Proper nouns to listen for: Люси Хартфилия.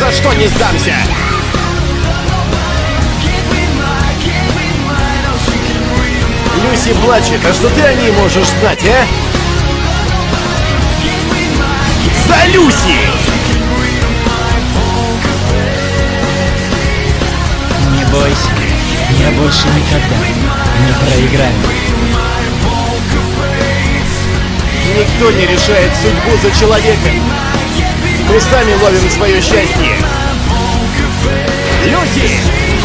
за что не сдамся. Люси плачет, а что ты о ней можешь знать, а? За Люси! Не бойся, я больше никогда не проиграю. Никто не решает судьбу за человека. Мы сами ловим свое счастье. Люси!